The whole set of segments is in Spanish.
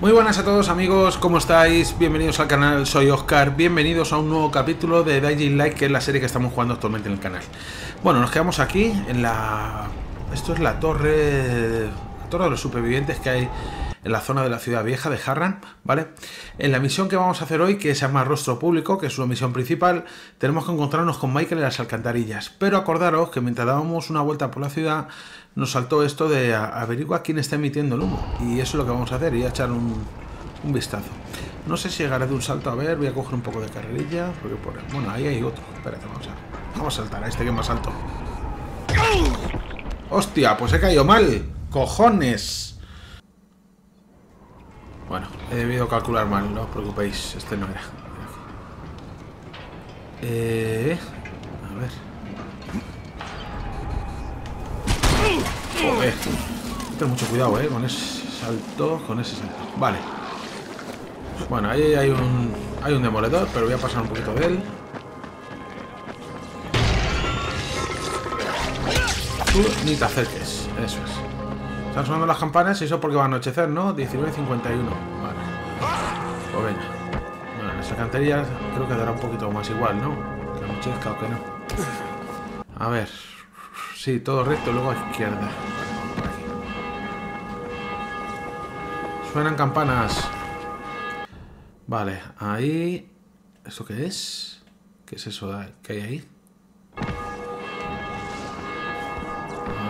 Muy buenas a todos amigos, ¿cómo estáis? Bienvenidos al canal, soy Oscar, bienvenidos a un nuevo capítulo de Dying Light, que es la serie que estamos jugando actualmente en el canal. Bueno, nos quedamos aquí en la... Esto es la torre de los supervivientes que hay en la zona de la ciudad vieja de Harran, ¿vale? En la misión que vamos a hacer hoy, que se llama Rostro Público, que es una misión principal, tenemos que encontrarnos con Michael en las alcantarillas. Pero acordaros que mientras dábamos una vuelta por la ciudad, nos saltó esto de averiguar quién está emitiendo el humo. Y eso es lo que vamos a hacer, ir a echar un vistazo. No sé si llegaré de un salto, a ver, voy a coger un poco de carrerilla, porque por... Bueno, ahí hay otro. Espérate, vamos a saltar a este que es más alto. ¡Hostia! Pues he caído mal. ¡Cojones! Bueno, he debido calcular mal, no os preocupéis, este no era. A ver... Joder. Ten mucho cuidado, con ese salto, Vale. Bueno, ahí hay un demoledor, pero voy a pasar un poquito de él. Tú ni te acerques, eso es. Están sonando las campanas y eso porque va a anochecer, ¿no? 19:51. Vale. Pues venga. Bueno, en las alcantarillas creo que dará un poquito más igual, ¿no? Que anochezca o que no. A ver... Sí, todo recto, luego a izquierda. Por aquí. Suenan campanas. Vale, ahí... ¿Esto qué es? ¿Qué es eso que hay ahí? A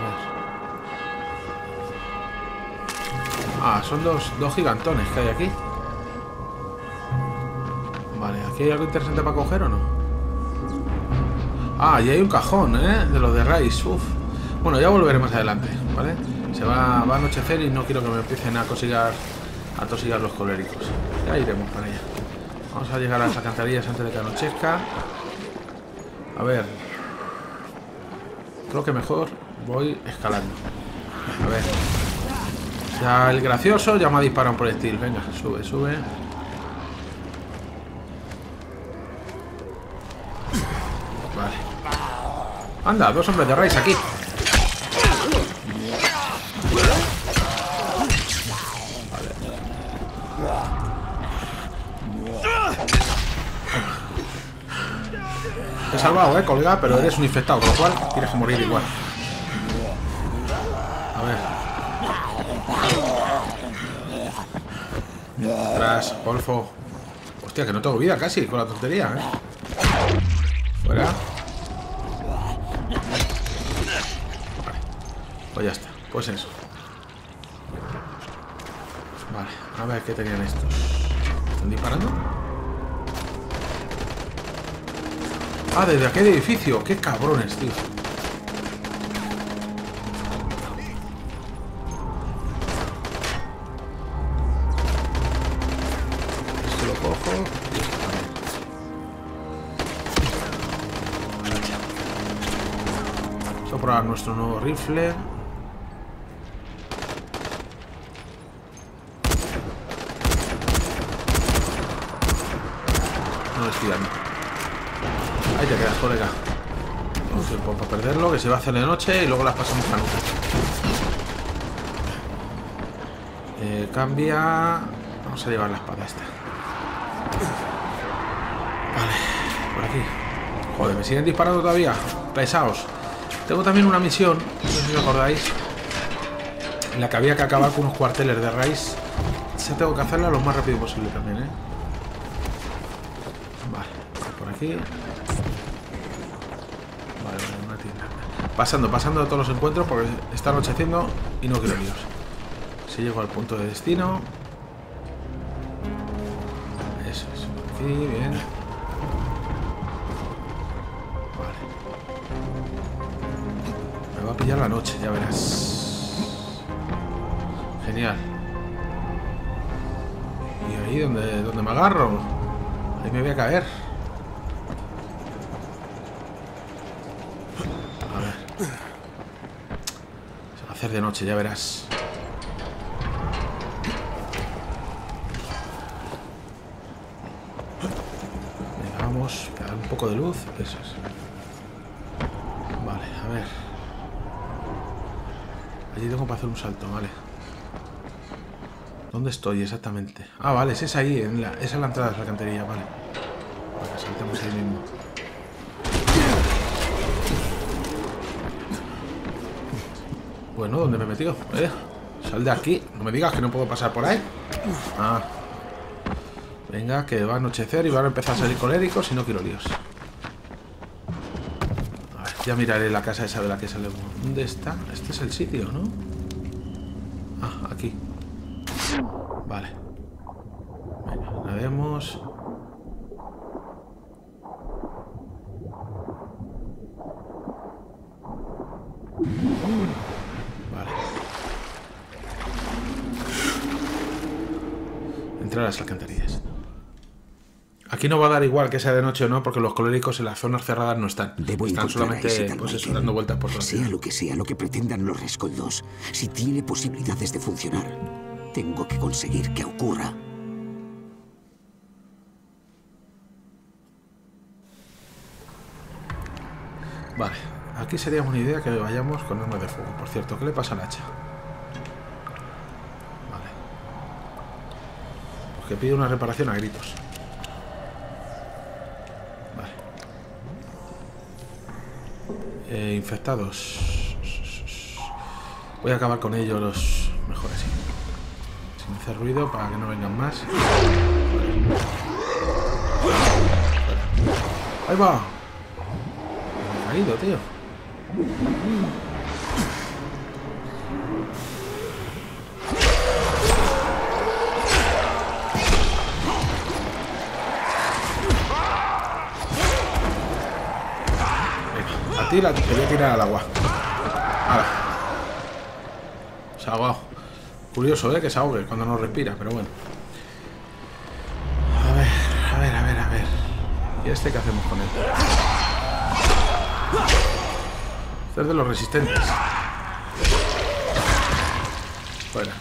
ver... Ah, son dos gigantones que hay aquí. Vale, ¿aquí hay algo interesante para coger o no? Ah, y hay un cajón, de los de Ray. Uf. Bueno, ya volveré más adelante, ¿vale? Se va a anochecer y no quiero que me empiecen a tosigar los coléricos. Ya iremos para allá. Vamos a llegar a las alcantarillas antes de que anochezca. A ver. Creo que mejor voy escalando. A ver. Ya el gracioso ya me ha disparado un proyectil. Venga, sube, sube. Anda, dos hombres de raíz aquí. Vale. Te he salvado, colgada, pero eres un infectado, con lo cual tienes que morir igual. A ver. Atrás, golfo. Hostia, que no tengo vida casi con la tontería, Fuera. Pues ya está, pues eso. Vale, a ver qué tenían estos. ¿Están disparando? Ah, desde aquel edificio. ¡Qué cabrones, tío! Esto lo cojo. Vamos a probar nuestro nuevo rifle. Ahí te quedas, colega. No sé, para perderlo, que se va a hacer de noche y luego las pasamos a la noche. Cambia. Vamos a llevar la espada esta. Vale, por aquí. Joder, me siguen disparando todavía. Pesaos. Tengo también una misión, no sé si os acordáis, en la que había que acabar con unos cuarteles de raíz. Esa tengo que hacerla lo más rápido posible también, Vale, una tienda. Pasando a todos los encuentros porque está anocheciendo y no quiero líos. Si llego al punto de destino. Eso es. Aquí, bien. Vale. Me va a pillar la noche, ya verás. Genial. Y ahí donde me agarro. Ahí me voy a caer. De noche, ya verás. Venga, vamos a dar un poco de luz. Eso es. Vale, a ver. Allí tengo para hacer un salto, vale. ¿Dónde estoy exactamente? Ah, vale, es ahí, esa es la entrada de la alcantarilla, vale. Vale, saltemos ahí mismo. Bueno, ¿dónde me he metido? Sal de aquí. No me digas que no puedo pasar por ahí. Ah. Venga, que va a anochecer y van a empezar a salir coléricos y no quiero líos. A ver, ya miraré la casa esa de la que salimos. ¿Dónde está? Este es el sitio, ¿no? Ah, aquí. Vale. Venga, la vemos. Vale. Entrar a las alcantarillas. Aquí no va a dar igual que sea de noche o no, porque los coléricos en las zonas cerradas no están. Están solamente dando vueltas por la ciudad. Sea lo que pretendan los rescoldos, si tiene posibilidades de funcionar, tengo que conseguir que ocurra. Vale, aquí sería buena idea que vayamos con armas de fuego. Por cierto, ¿qué le pasa al hacha? Vale. Porque pide una reparación a gritos. Infectados. Voy a acabar con ellos los mejores. Sí. Sin hacer ruido para que no vengan más. Ahí va. Me he caído, tío. Tira, te voy a tirar al agua. Ahora. Se ha ahogado. Curioso, ¿eh? Que se ahogue cuando no respira, pero bueno. A ver, a ver, a ver, a ver. ¿Y este qué hacemos con él? Este es de los resistentes. Fuera.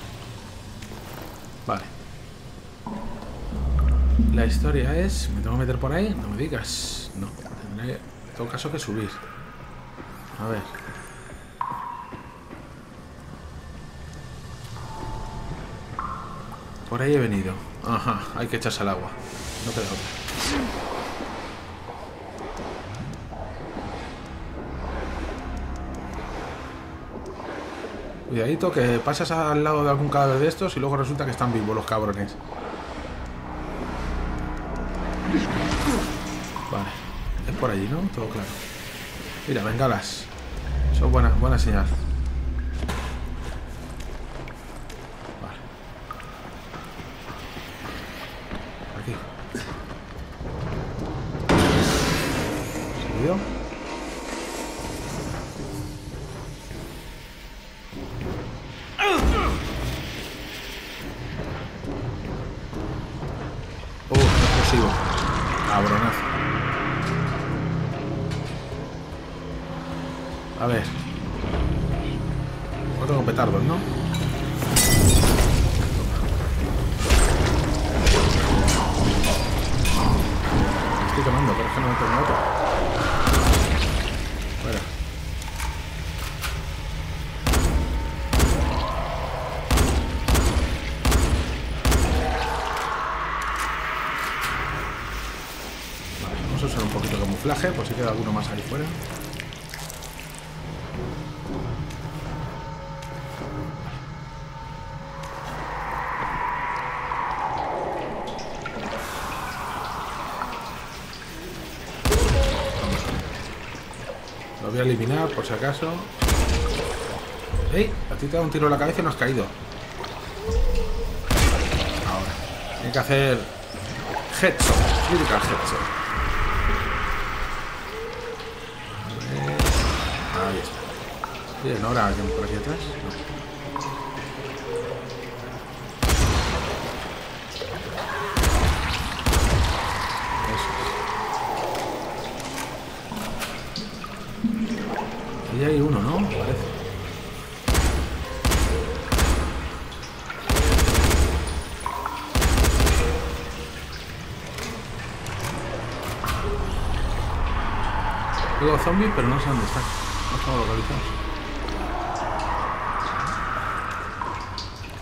Vale. La historia es... ¿Me tengo que meter por ahí? No me digas. No, tendré en todo caso que subir. A ver. Por ahí he venido. Ajá, hay que echarse al agua. No queda otra. Cuidadito que pasas al lado de algún cadáver de estos y luego resulta que están vivos los cabrones. Vale. Es por allí, ¿no? Todo claro. Mira, bengalas. Eso es buena señal. Vale. Aquí. Subió. Explosivo. Cabronazo. A ver. No tengo petardos, ¿no? Me estoy quemando, pero es que no me tengo otro. Fuera. Vale, vamos a usar un poquito de camuflaje, por si queda alguno más ahí fuera. Eliminar por si acaso. ¡Ey! A ti te da un tiro en la cabeza y no has caído. Ahora. Hay que hacer headshot. Crítica headshot. Ahí está. Bien, ahora alguien por aquí atrás. No. Ya hay uno, ¿no? Parece. Luego zombies, pero no sé dónde están. No estamos localizados.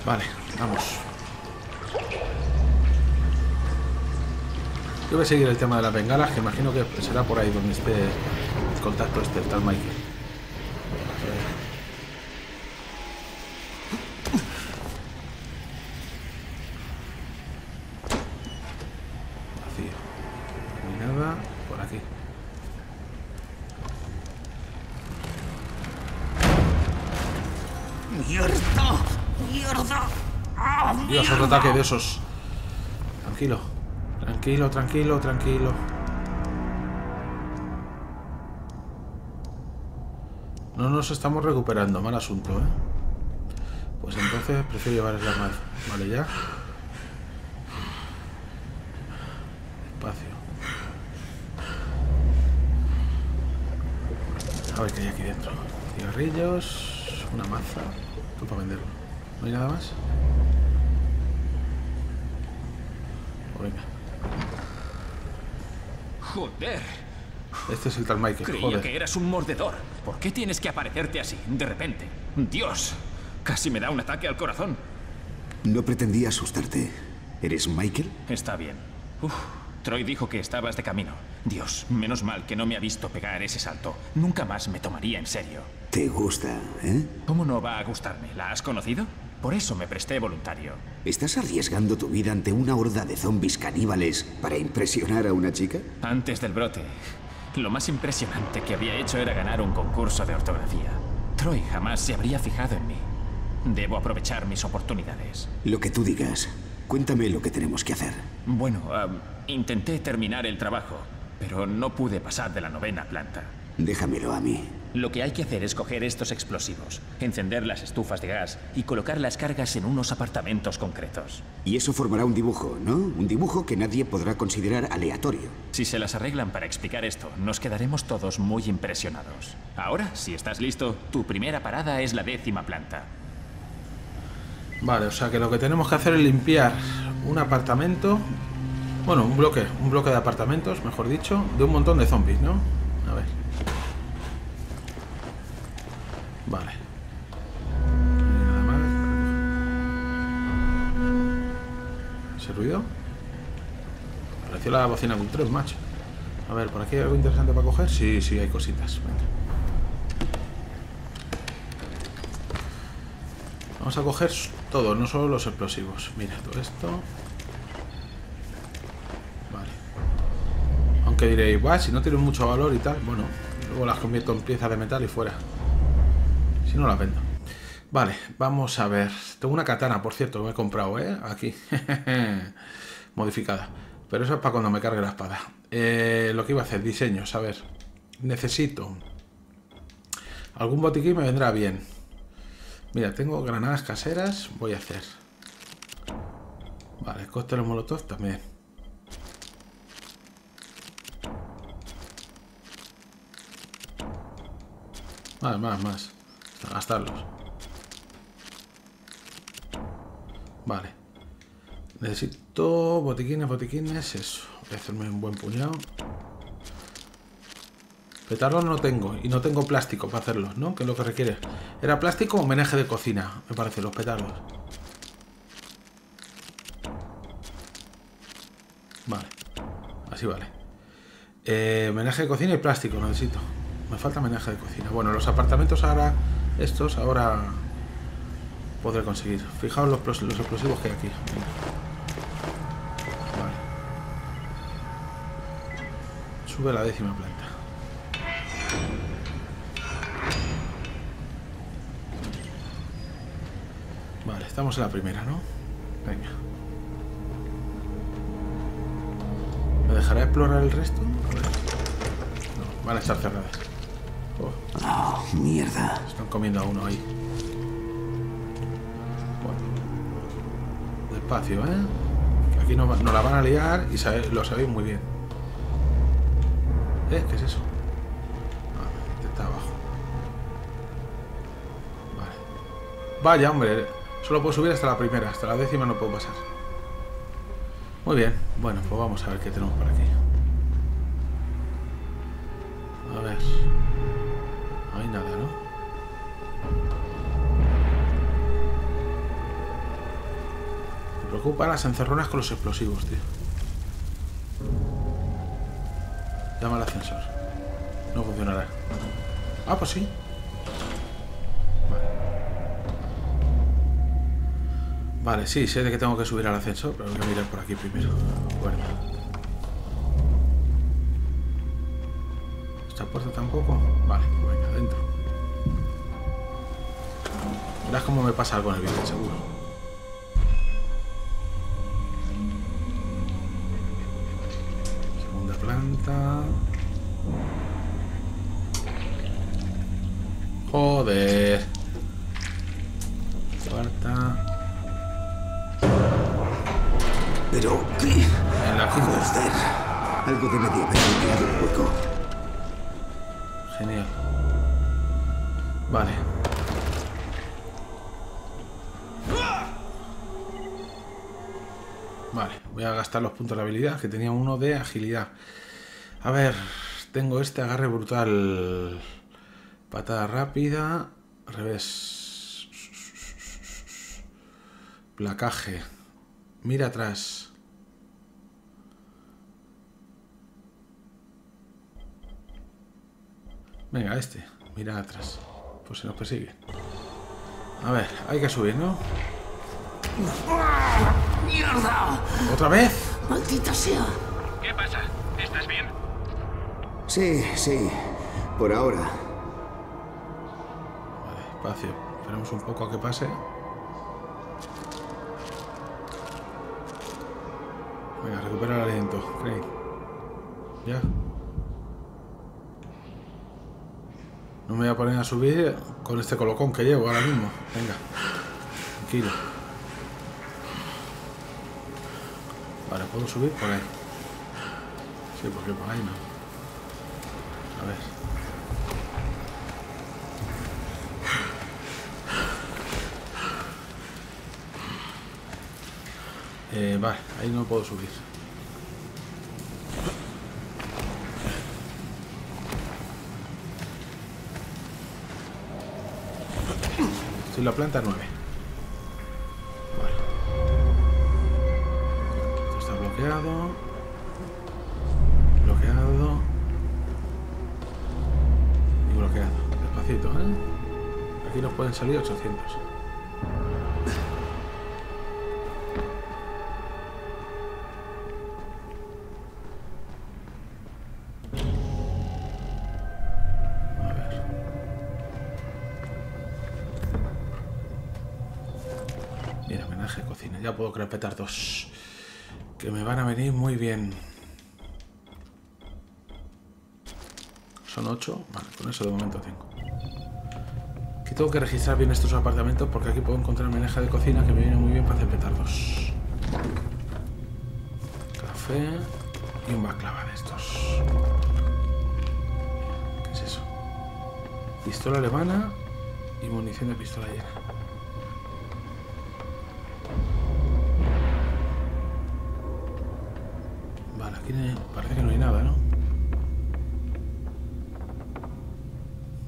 Vale, vamos. Yo voy a seguir el tema de las bengalas, que imagino que será por ahí donde esté el contacto este, tal Michael. Vacío. Ni nada por aquí. ¡Mierda! ¡Mierda! ¡Ah, mierda! Dios, otro ataque de esos. Tranquilo. Tranquilo, tranquilo, tranquilo. No nos estamos recuperando, mal asunto, ¿eh? Pues entonces prefiero llevar el arma. Vale, ya. Espacio. A ver qué hay aquí dentro. Cigarrillos, una maza. Tú para venderlo. ¿No hay nada más? Venga. Joder. Este es el tal Michael. Creía que eras un mordedor. ¿Por qué tienes que aparecerte así, de repente? Dios, casi me da un ataque al corazón. No pretendía asustarte. ¿Eres Michael? Está bien. Uf, Troy dijo que estabas de camino. Dios, menos mal que no me ha visto pegar ese salto. Nunca más me tomaría en serio. ¿Te gusta, eh? ¿Cómo no va a gustarme? ¿La has conocido? Por eso me presté voluntario. ¿Estás arriesgando tu vida ante una horda de zombis caníbales para impresionar a una chica? Antes del brote, lo más impresionante que había hecho era ganar un concurso de ortografía. Troy jamás se habría fijado en mí. Debo aprovechar mis oportunidades. Lo que tú digas. Cuéntame lo que tenemos que hacer. Bueno, intenté terminar el trabajo, pero no pude pasar de la 9ª planta. Déjamelo a mí. Lo que hay que hacer es coger estos explosivos, encender las estufas de gas y colocar las cargas en unos apartamentos concretos. Y eso formará un dibujo, ¿no? Un dibujo que nadie podrá considerar aleatorio. Si se las arreglan para explicar esto, nos quedaremos todos muy impresionados. Ahora, si estás listo, tu primera parada es la 10ª planta. Vale, o sea que lo que tenemos que hacer es limpiar un apartamento... Bueno, un bloque de apartamentos, mejor dicho, de un montón de zombies, ¿no? A ver... Vale. Nada más. ¿Ese ruido? Pareció la bocina con 3, macho. A ver, ¿por aquí hay algo interesante para coger? Sí, sí, hay cositas. Venga. Vamos a coger todo, no solo los explosivos. Mira, todo esto. Vale. Aunque diréis, va, si no tienen mucho valor y tal. Bueno, luego las convierto en piezas de metal y fuera. Si no la vendo. Vale, vamos a ver. Tengo una katana, por cierto, que me he comprado, ¿eh? Aquí. Modificada. Pero eso es para cuando me cargue la espada. Lo que iba a hacer, diseños. A ver. Necesito. Algún botiquín me vendrá bien. Mira, tengo granadas caseras. Voy a hacer. Vale, cócteles molotov también. Más. A gastarlos. Vale. Necesito botiquines, eso. Voy a hacerme un buen puñado. Petardos no tengo. Y no tengo plástico para hacerlos, ¿no? Que es lo que requiere. ¿Era plástico o menaje de cocina? Me parece, los petardos. Vale. Así vale. Menaje de cocina y plástico necesito. Me falta menaje de cocina. Bueno, los apartamentos ahora... Estos ahora podré conseguir. Fijaos los explosivos que hay aquí. Vale. Sube a la 10ª planta. Vale, estamos en la primera, ¿no? Venga. ¿Me dejará explorar el resto? No, van a estar cerradas. Oh, mierda. Están comiendo a uno ahí. Bueno. Despacio, ¿eh? Aquí no la van a liar y lo sabéis muy bien. ¿Qué es eso? Ah, está abajo. Vale. Vaya, hombre. Solo puedo subir hasta la primera. Hasta la 10ª no puedo pasar. Muy bien. Bueno, pues vamos a ver qué tenemos por aquí. A ver... No hay nada, ¿no? Me preocupan las encerronas con los explosivos, tío. No funcionará. Ah, pues sí. Vale, sí, sé de que tengo que subir al ascensor, pero voy a mirar por aquí primero. Bueno. ¿Esta puerta tampoco? Vale, bueno, adentro. Verás cómo me pasa algo en el vídeo, seguro. Segunda planta. Joder. Cuarta. Pero, ¿qué? En la quinta. Joder, algo de medio permitido el hueco. Genial. Vale. Vale, voy a gastar los puntos de habilidad, que tenía uno de agilidad. A ver, tengo este agarre brutal. Patada rápida. Revés. Placaje. Mira atrás. Venga, este. Mira atrás. Pues se nos persigue. A ver, hay que subir, ¿no? ¡Mierda! ¿Otra vez? ¡Maldita sea! ¿Qué pasa? ¿Estás bien? Sí, sí. Por ahora. Vale, espacio. Esperemos un poco a que pase. Venga, recupera el aliento, Craig. Ya. No me voy a poner a subir con este colocón que llevo ahora mismo. Venga. Tranquilo. Vale, ¿puedo subir por ahí? Sí, porque por ahí no. A ver. Vale, ahí no puedo subir. Estoy en la planta 9. Vale. Esto está bloqueado. Bloqueado. Y bloqueado. Despacito, ¿eh? Aquí nos pueden salir 800. Puedo crear petardos que me van a venir muy bien. Son 8. Vale, con eso de momento tengo. Aquí tengo que registrar bien estos apartamentos porque aquí puedo encontrar menaje de cocina que me viene muy bien para hacer petardos. Café y un baklava de estos. ¿Qué es eso? Pistola alemana y munición de pistola llena. Parece que no hay nada, ¿no?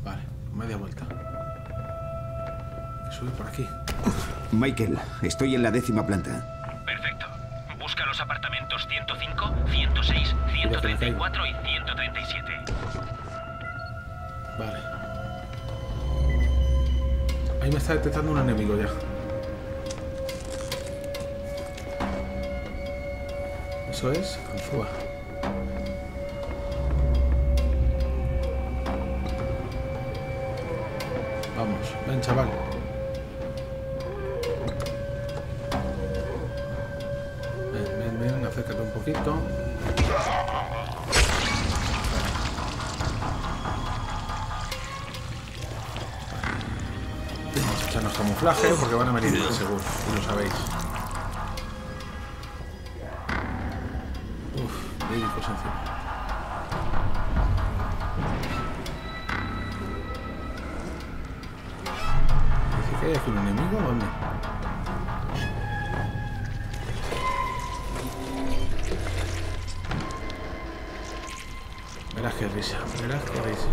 Vale, media vuelta. Hay que subir por aquí. Michael, estoy en la 10ª planta. Perfecto. Busca los apartamentos 105, 106, 134 y 137. Vale. Ahí me está detectando un enemigo ya. Eso es, Alzúa. Vamos, ven, chaval. Ven, ven, ven, acércate un poquito. Vamos a echarnos camuflaje porque van a venir bien, seguro, y lo sabéis. ¿Un enemigo o dónde? Verás qué risa, verás qué risa.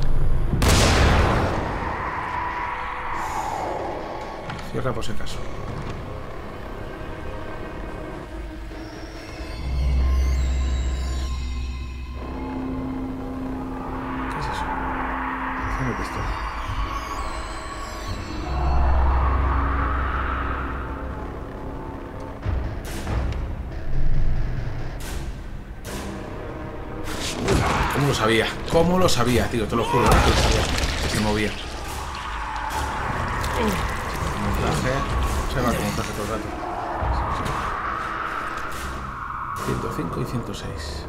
Cierra por si acaso. ¿Qué es eso? dónde estoy. ¿Cómo lo sabía? ¿Cómo lo sabía, tío? Te lo juro, no te lo sabía. Que se movía. Montaje. Se va con montaje todo el rato. 105 y 106.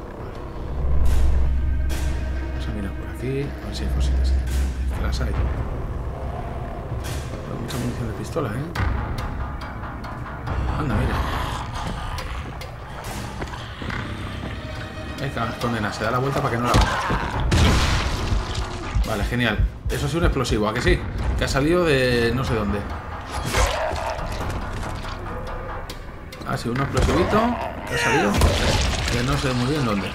Aquí, a ver si hay cositas. Que las hay. Hay mucha munición de pistola, ¿eh? Anda, mira. Ahí está, condena. Se da la vuelta para que no la haga. Vale, genial. Eso ha sido un explosivo, ¿a que sí? Que ha salido de no sé dónde. Ha sido un explosivito que ha salido de no sé muy bien dónde.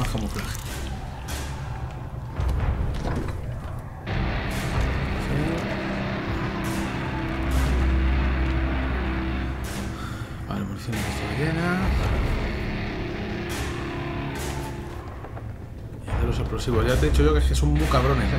Más camuflaje. Sí. Vale, munición está llena. Y de los explosivos. Ya te he dicho yo que son muy cabrones, ¿eh?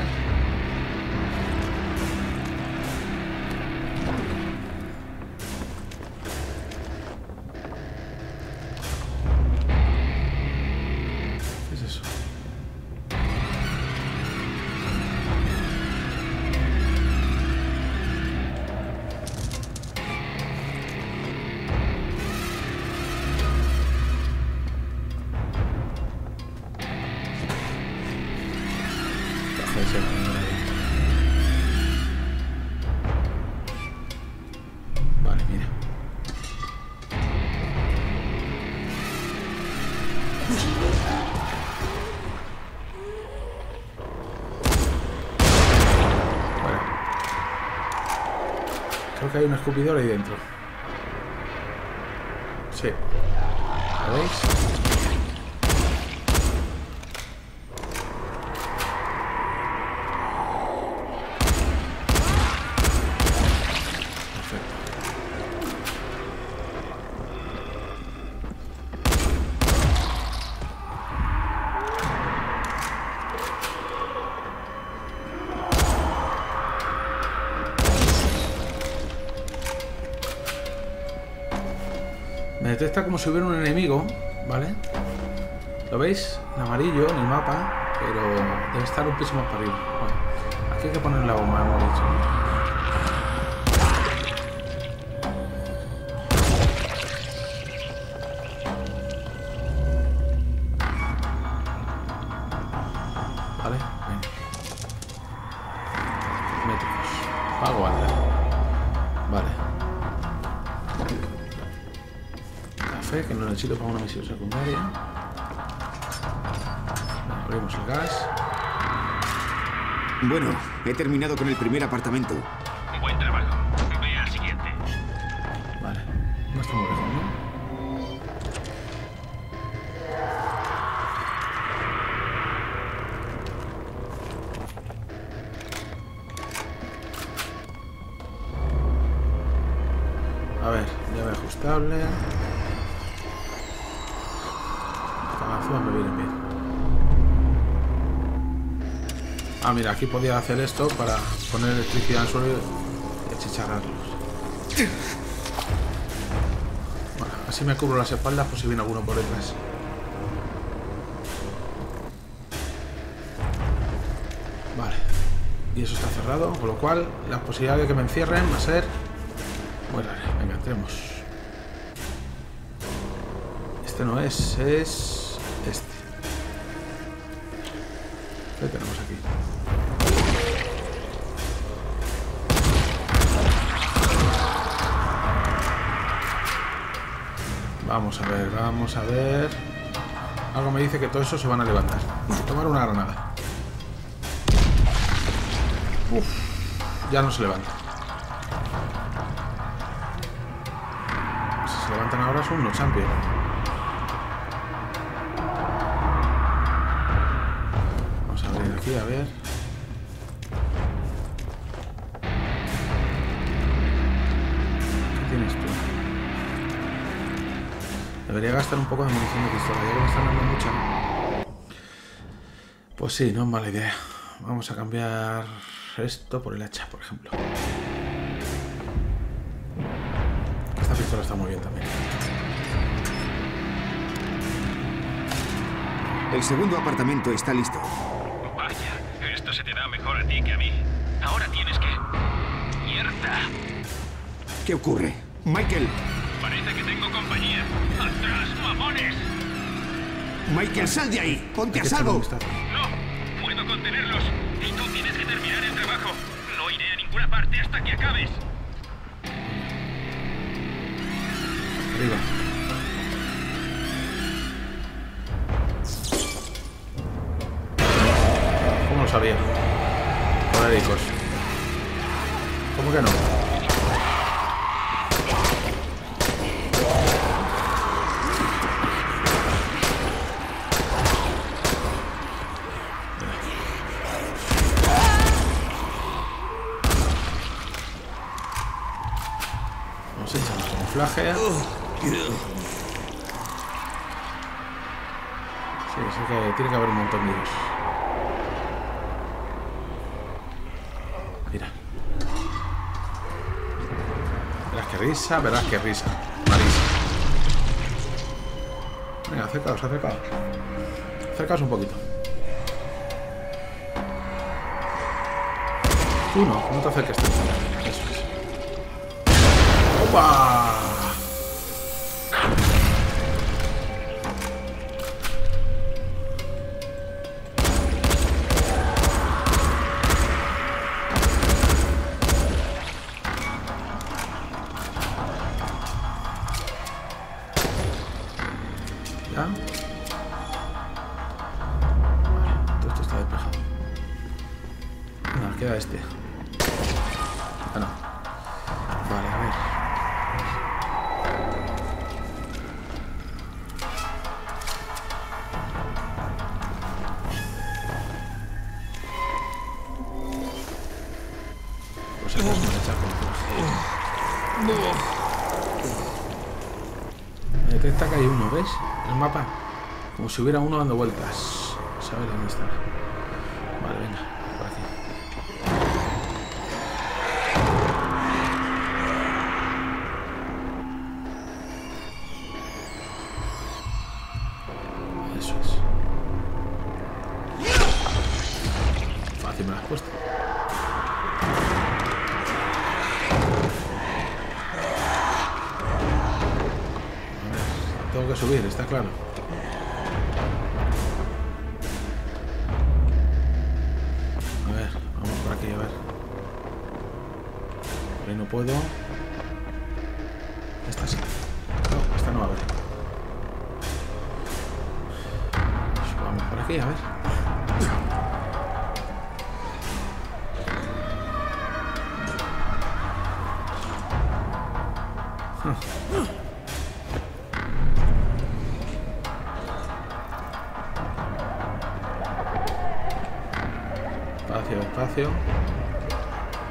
Hay un escupidor ahí dentro. Sí. ¿Lo veis? Detecta como si hubiera un enemigo, ¿vale? ¿Lo veis? En amarillo, en el mapa, pero debe estar un piso más para arriba. Bueno, aquí hay que poner la bomba, hemos dicho. ¿Vale? Bien. Métricos. Pago alta. Vale. Que no necesito para una misión secundaria. Abrimos el gas. Bueno, he terminado con el primer apartamento. Buen trabajo. Voy al siguiente. Vale. No estamos lejos, ¿no? A ver, llave ajustable. Ah, mira, aquí podía hacer esto para poner electricidad al suelo y achicharrarlos. Bueno, así me cubro las espaldas por si viene alguno por detrás. Vale. Y eso está cerrado, con lo cual las posibilidades de que me encierren va a ser muy rara. Venga, entremos. Este no es, es este. ¿Qué tenemos aquí? Vamos a ver, vamos a ver. Algo me dice que todo eso se van a levantar. Tomar una granada. Uf, ya no se levanta. Si se levantan ahora son unos champions. A ver. ¿Qué tienes tú? Debería gastar un poco de munición de pistola, ya que me están dando mucha. Pues sí, no es mala idea. Vamos a cambiar esto por el hacha, por ejemplo. Esta pistola está muy bien también. El segundo apartamento está listo. Vaya, esto se te da mejor a ti que a mí. Ahora tienes que... ¡Mierda! ¿Qué ocurre? ¡Michael! Parece que tengo compañía. ¡Atrás, mamones! ¡Michael, sal de ahí! ¡Ponte a salvo! ¡No! ¡Puedo contenerlos! Y tú tienes que terminar el trabajo. No iré a ninguna parte hasta que acabes. Arriba. ¿Cómo lo sabía? Paradicos. ¿Cómo que no? Flagea. Sí, sé que tiene que haber un montón de ellos. Mira. Verás que risa, Marisa. Venga, acércaos, acércaos. Acércaos un poquito. Tú no, no te acerques tanto. Eso es. ¡Opa! Detecta que hay uno, ¿ves? El mapa. Como si hubiera uno dando vueltas. Saber dónde está. Vale, venga, por aquí. Eso es. Fácil me la has puesto. Tengo que subir, está claro. A ver, vamos por aquí, a ver. Ahí no puedo. Esta sí. No, esta no va a ver. Subamos por aquí, a ver.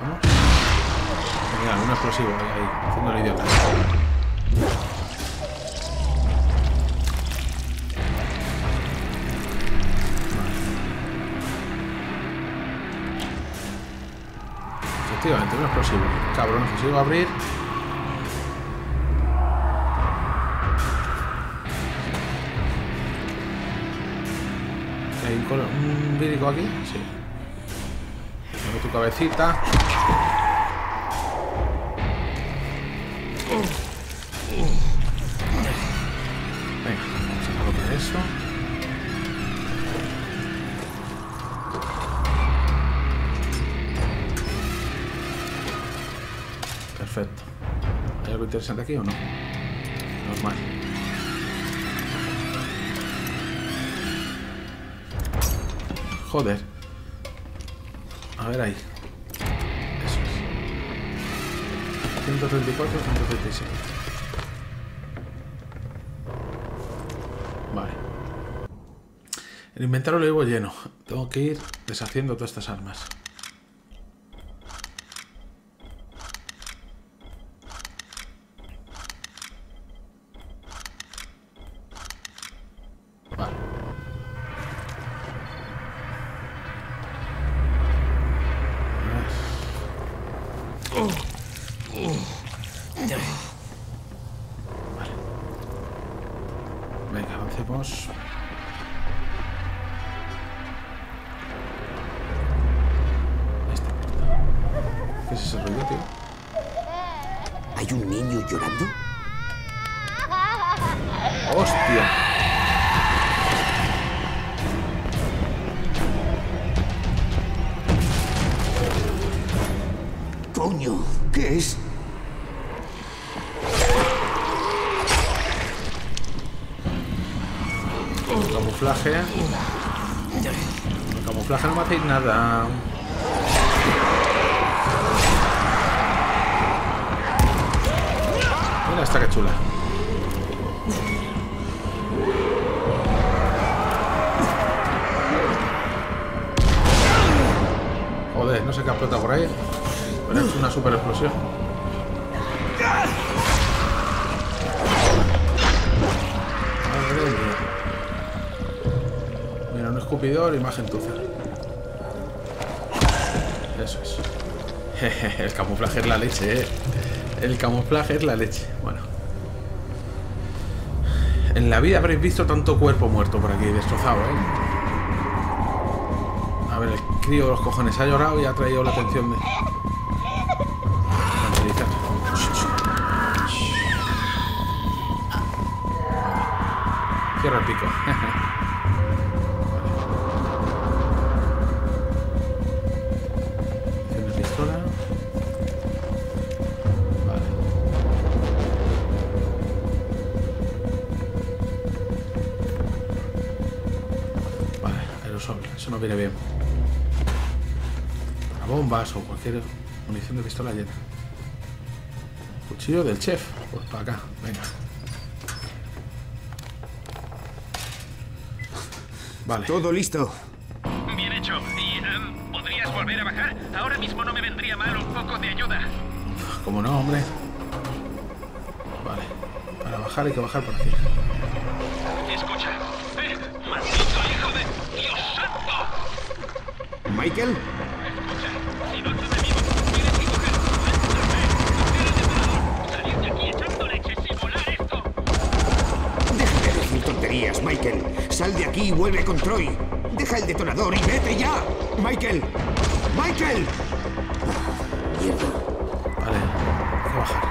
Vamos. Mira, un explosivo ahí, haciendo el idiota. Efectivamente, un explosivo. Cabrón, si sigo a abrir. ¿Hay un vírico aquí? Sí. Tu cabecita. Venga, vamos a colocar eso. Perfecto. ¿Hay algo interesante aquí o no? Normal. Joder. A ver ahí. Eso es. 134, 137. Vale. El inventario lo llevo lleno. Tengo que ir deshaciendo todas estas armas. Vale. ¿Qué es ese rollo, tío? ¿Hay un niño llorando? ¡Hostia! ¡Coño! ¿Qué es? Camuflaje. El camuflaje no me hacéis nada. Mira esta que chula. Joder, no sé qué ha explotado por ahí, pero es una super explosión. Mira, un escupidor, imagen tuza. Eso es. El camuflaje es la leche, eh. El camuflaje es la leche. Bueno. En la vida habréis visto tanto cuerpo muerto por aquí, destrozado, eh. A ver, el crío de los cojones ha llorado y ha traído la atención de... Cierra el pico. Eso no viene bien. Para bombas o cualquier munición de pistola llena. Cuchillo del chef. Pues para acá, venga. Vale. Todo listo. Bien hecho. ¿Y podrías volver a bajar? Ahora mismo no me vendría mal un poco de ayuda. Como no, hombre. Vale. Para bajar hay que bajar por aquí. Escucha. ¡Maldito hijo de Dios santo! ¿Michael? Escucha, si no estás vivo, tienes que coger tu mano, coger el detonador, salir de aquí echando leche sin volar esto. Deja de decir tonterías, Michael. Sal de aquí y vuelve con Troy. Deja el detonador y vete ya. ¡Michael! ¡Michael! Mierda. Vale, hay que bajar.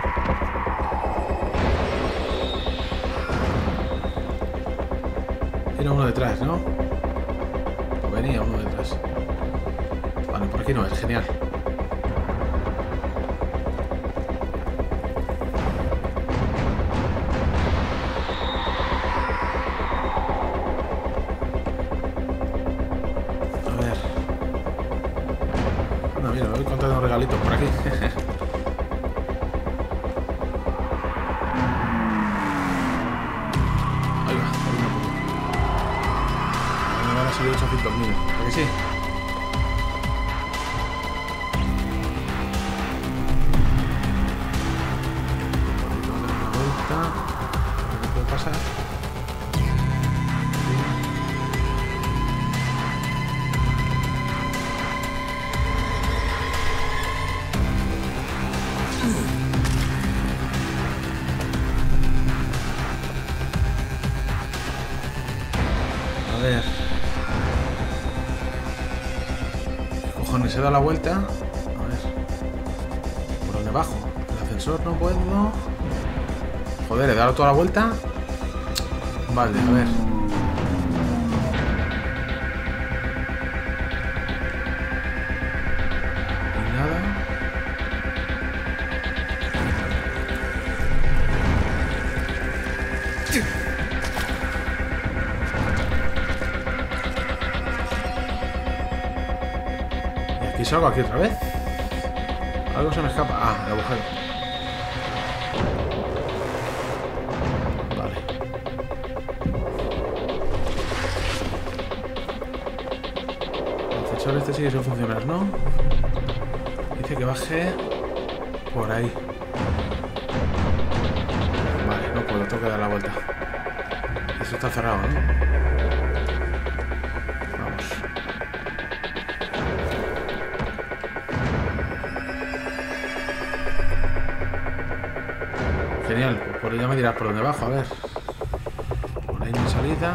Era uno detrás, ¿no? O venía uno detrás. Vale, por aquí no es, genial. A ver. Bueno, mira, voy encontrando regalitos por aquí. De 800.000, ¿a que sí? Vuelta, no puedo pasar. A ver. Se da la vuelta. A ver. ¿Por dónde bajo? El ascensor no puedo. Joder, he dado toda la vuelta. Vale, a ver. Y nada. ¿Salgo aquí otra vez? Algo se me escapa. Ah, el agujero. Vale. El ascensor este sigue sin funcionar, ¿no? Dice que baje por ahí. Vale, no puedo, tengo que dar la vuelta. Eso está cerrado, ¿no? Genial, por ahí ya me dirás por dónde bajo, a ver. Por ahí no hay salida.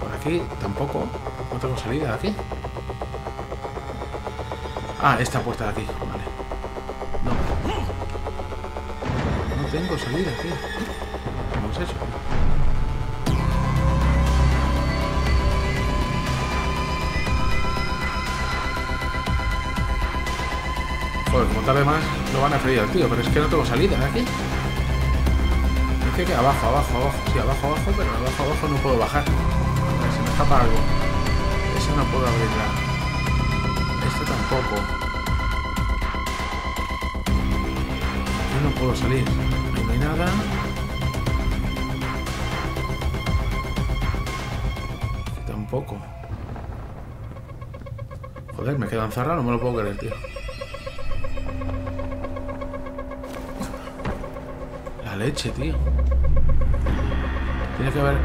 Por aquí tampoco. No tengo salida de aquí. Ah, esta puerta de aquí, vale. No. No tengo salida, tío. ¿Cómo es eso? Joder, como tarde más lo van a freír al tío, pero es que no tengo salida de aquí. Es que abajo, abajo, abajo. Sí, abajo, abajo, pero abajo, abajo no puedo bajar. Vale, se me escapa algo. Esa no puedo abrirla. Tampoco. Yo no puedo salir. No hay nada. Tampoco. Joder, me quedo encerrado, no me lo puedo creer, tío. La leche, tío. Tiene que haber...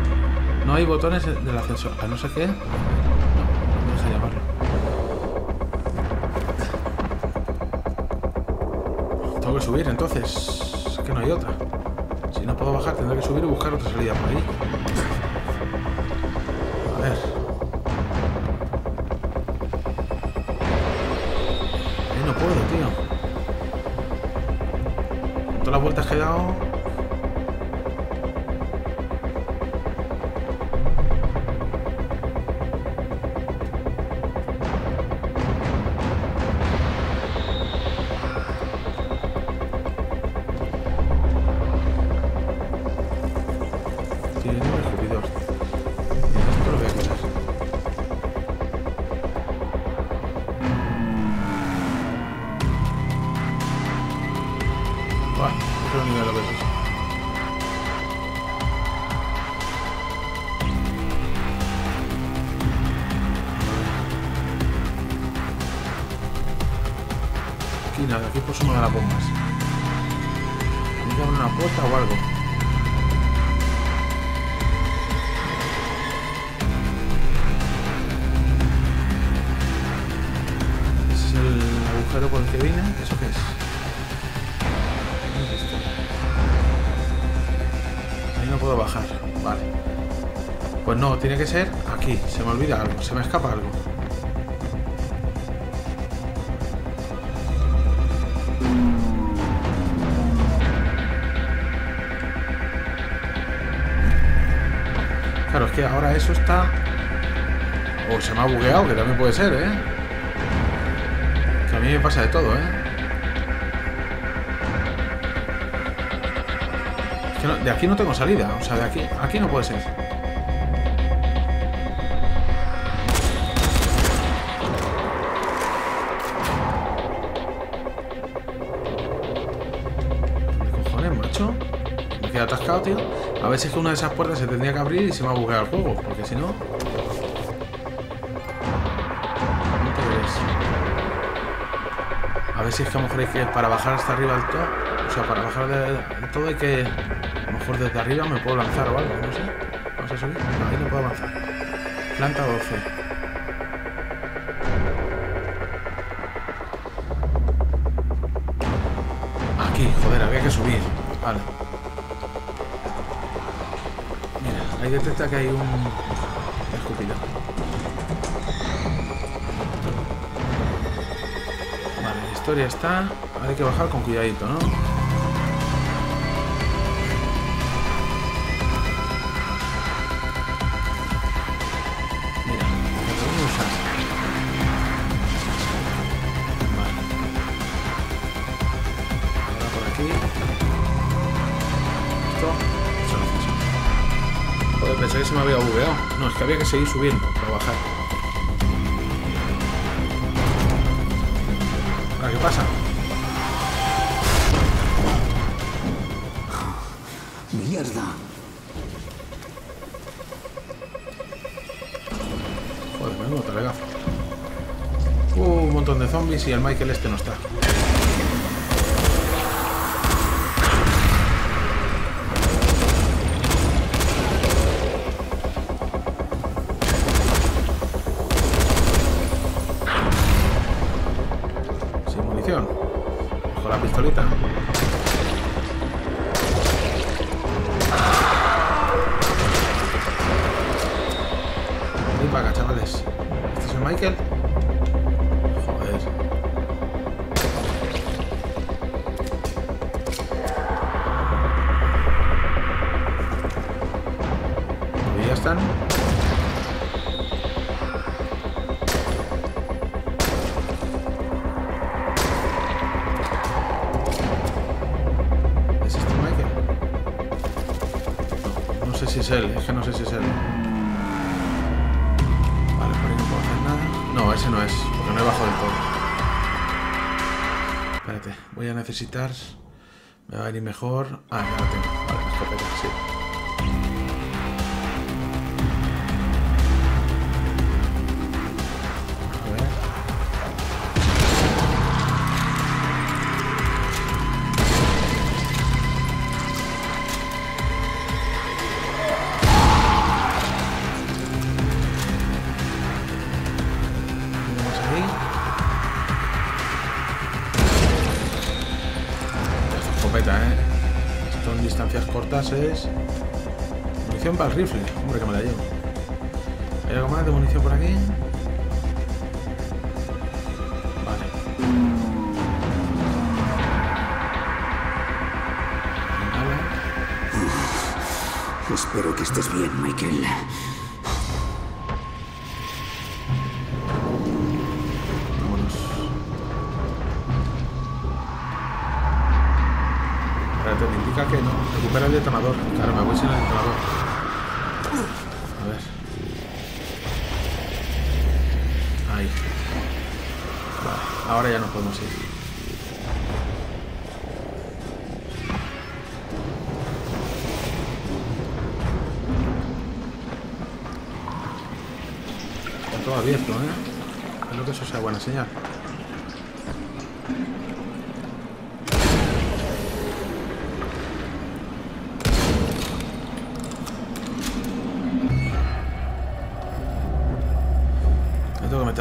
No hay botones del ascensor. A no sé qué... Tengo que subir, entonces. Es que no hay otra. Si no puedo bajar, tendré que subir y buscar otra salida por ahí. A ver. Ahí no puedo, tío. Con todas las vueltas que he dado. Aquí por suma de las bombas. Tiene que haber una puerta o algo. Ese es el agujero por el que vine. ¿Eso qué es? Ahí no puedo bajar. Vale. Pues no, tiene que ser aquí. Se me olvida algo, se me escapa algo. Claro, es que ahora eso está... O se me ha bugueado, que también puede ser, ¿eh? Que a mí me pasa de todo, ¿eh? Es que no, de aquí no tengo salida, o sea, de aquí... Aquí no puede ser. ¿Qué cojones, macho? Me he quedado atascado, tío. A ver si es que una de esas puertas se tendría que abrir y se me va a buguear el juego, porque si no... No te ves. A ver si es que a lo mejor hay que para bajar hasta arriba del todo... O sea, para bajar del todo hay que... A lo mejor desde arriba me puedo lanzar o algo, no sé. Vamos a subir. No, ahí no puedo avanzar. Planta 12. Aquí, joder, había que subir. Vale. Ahí detecta que hay un escupidor. Vale, la historia está. Ahora hay que bajar con cuidadito, ¿no? Mira, lo tengo que usar. Vale. Ahora por aquí. Listo. Joder, pensé que se me había bugueado. No, es que había que seguir subiendo para bajar. ¿Ahora qué pasa? ¡Mierda! Joder, me nota la gafa. Un montón de zombies y el Michael este no está. Venga, chavales. ¿Este es el Michael? Joder. están. ¿Es este Michael? No, no sé si es él, es que no sé si es él. Vale, por ahí no puedo hacer nada. No, ese no es, porque no he bajado del todo. Espérate, voy a necesitar... Me va a venir mejor... Ah, ya lo tengo. Vale, me escopeta, sí. Es munición para el rifle, hombre, que me la llevo. ¿Hay algo más de munición por aquí? Vale. Vale. Espero que estés bien, Michael. Vámonos. Espérate, me indica que no. Recupera el detonador. Claro, me voy sin el detonador. A ver. Ahí. Vale, ahora ya nos podemos ir. Está todo abierto, ¿eh? Espero que eso sea buena señal.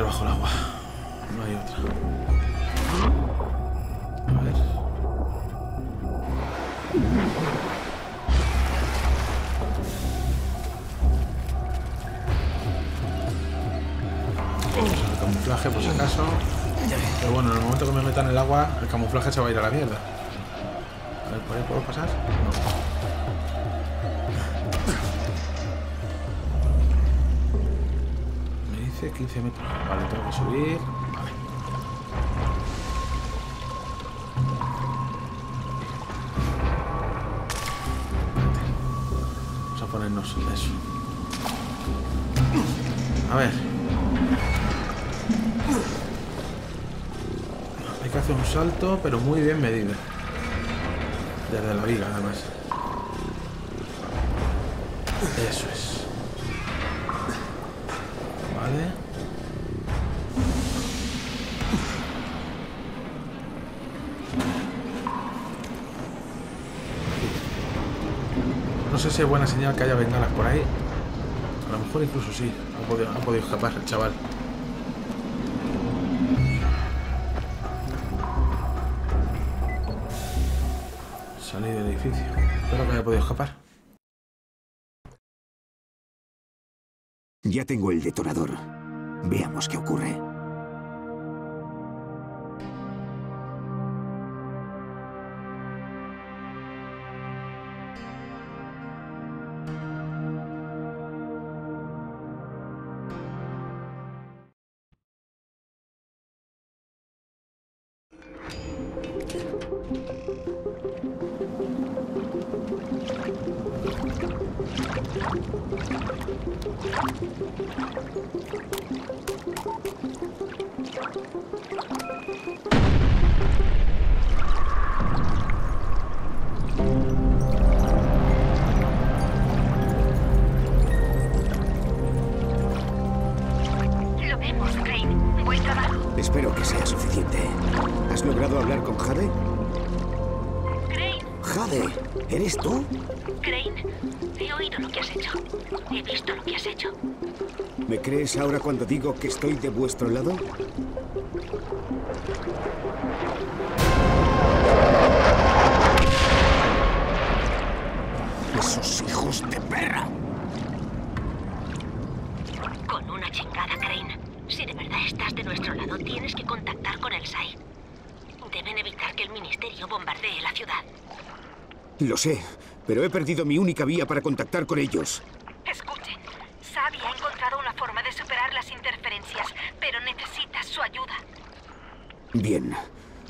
Bajo el agua, no hay otra. A ver. Vamos al camuflaje por si acaso. Pero bueno, en el momento que me metan en el agua, el camuflaje se va a ir a la mierda. A ver, ¿por ahí puedo pasar? No. De 15 metros. Vale, tengo que subir. Vale. Vamos a ponernos eso. A ver. Hay que hacer un salto, pero muy bien medido. Desde la viga, además. Eso es. No sé si es buena señal que haya bengalas por ahí. A lo mejor incluso sí. Ha podido escapar el chaval. Salí del edificio. Espero que haya podido escapar. Ya tengo el detonador. Veamos qué ocurre. Espero que sea suficiente. ¿Has logrado hablar con Jade? Crane. Jade, ¿eres tú? Crane, he oído lo que has hecho. He visto lo que has hecho. ¿Me crees ahora cuando digo que estoy de vuestro lado? ¡Esos hijos de perra! Con una chingada, Crane. Si de verdad estás de nuestro lado, tienes que contactar con el SAI. Deben evitar que el ministerio bombardee la ciudad. Lo sé, pero he perdido mi única vía para contactar con ellos. Escuchen, Bien.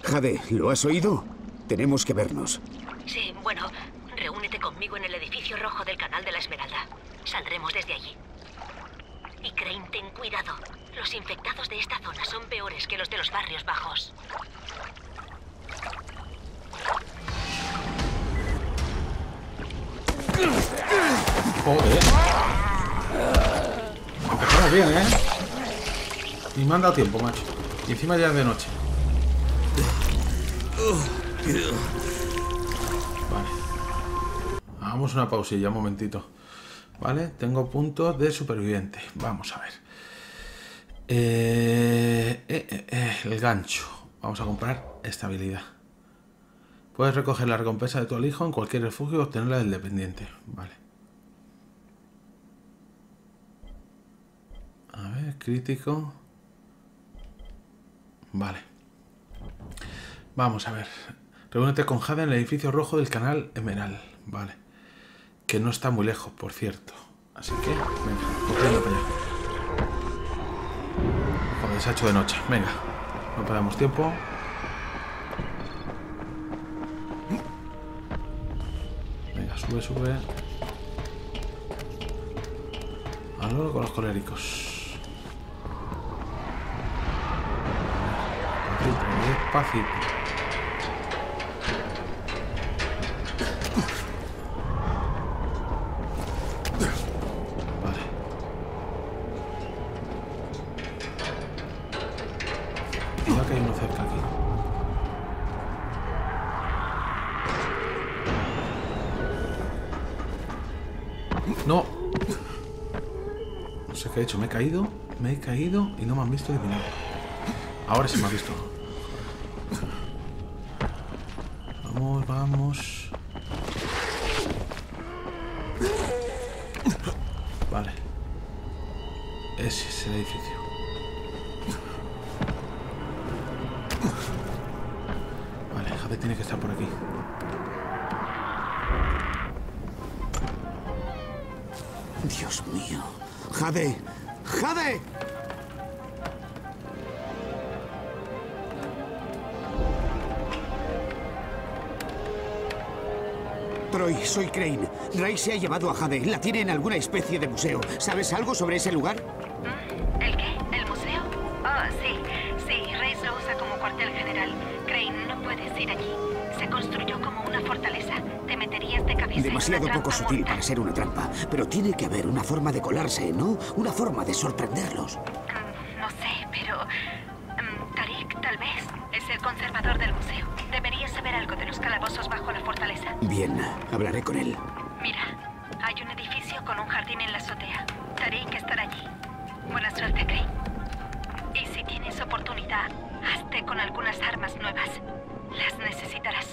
Jade, ¿lo has oído? Tenemos que vernos. Sí, bueno, reúnete conmigo en el edificio rojo del canal de la Esmeralda. Saldremos desde allí. Y Crane, ten cuidado. Los infectados de esta zona son peores que los de los barrios bajos. Joder. Empezamos bien, ¿eh? Y me han dado tiempo, macho. Y encima ya es de noche. Vale. Hagamos una pausilla, un momentito. Vale, tengo puntos de superviviente. Vamos a ver. El gancho. Vamos a comprar esta habilidad. Puedes recoger la recompensa de tu alijo en cualquier refugio y obtenerla del dependiente. Vale. A ver, crítico. Vale. Vamos a ver. Reúnete con Jade en el edificio rojo del canal Emerald. Vale. Que no está muy lejos, por cierto. Así que, venga, corriendo para allá. Joder, se ha hecho de noche. Venga, no perdamos tiempo. Venga, sube, sube. Hablo con los coléricos. Despacito. Vale. Cuidado que hay uno cerca aquí. No. No sé qué he hecho. Me he caído y no me han visto de milagro. Ahora sí me ha visto. Vamos, vamos. Vale. Ese es el edificio. Vale, Jade tiene que estar por aquí. Dios mío. Jade. Jade. Troy, soy Crane. Ray se ha llevado a Jade. La tiene en alguna especie de museo. ¿Sabes algo sobre ese lugar? ¿El qué? ¿El museo? Ah, sí. Sí, Ray lo usa como cuartel general. Crane, no puedes ir allí. Se construyó como una fortaleza. Te meterías de cabeza. Demasiado poco sutil para ser una trampa. Pero tiene que haber una forma de colarse, ¿no? Una forma de sorprenderlos. No sé, pero... Tarik, tal vez, es el conservador del museo. Deberías saber algo de los calabozos bajo la fortaleza. Bien, hablaré con él. Mira, hay un edificio con un jardín en la azotea. Tarik estará allí. Buena suerte, Craig. Y si tienes oportunidad, hazte con algunas armas nuevas. Las necesitarás.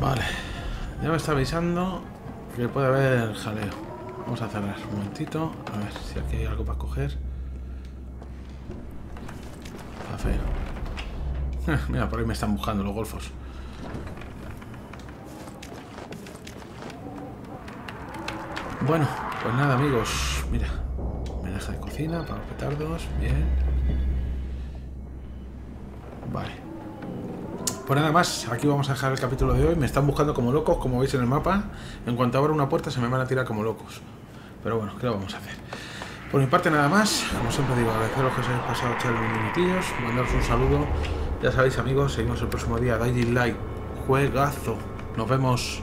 Vale. Ya me está avisando que puede haber jaleo. Vamos a cerrar un momentito. A ver si aquí hay algo para coger. Está feo. Mira, por ahí me están buscando los golfos. Bueno, pues nada, amigos. Mira, menaja de cocina para los petardos. Bien. Vale. Pues nada más, aquí vamos a dejar el capítulo de hoy. Me están buscando como locos, como veis en el mapa. En cuanto abra una puerta se me van a tirar como locos. Pero bueno, ¿qué lo vamos a hacer? Por mi parte nada más. Como siempre digo, agradeceros que os hayáis pasado echar unos minutillos. Mandaros un saludo. Ya sabéis amigos, seguimos el próximo día. Dying Light, juegazo. Nos vemos.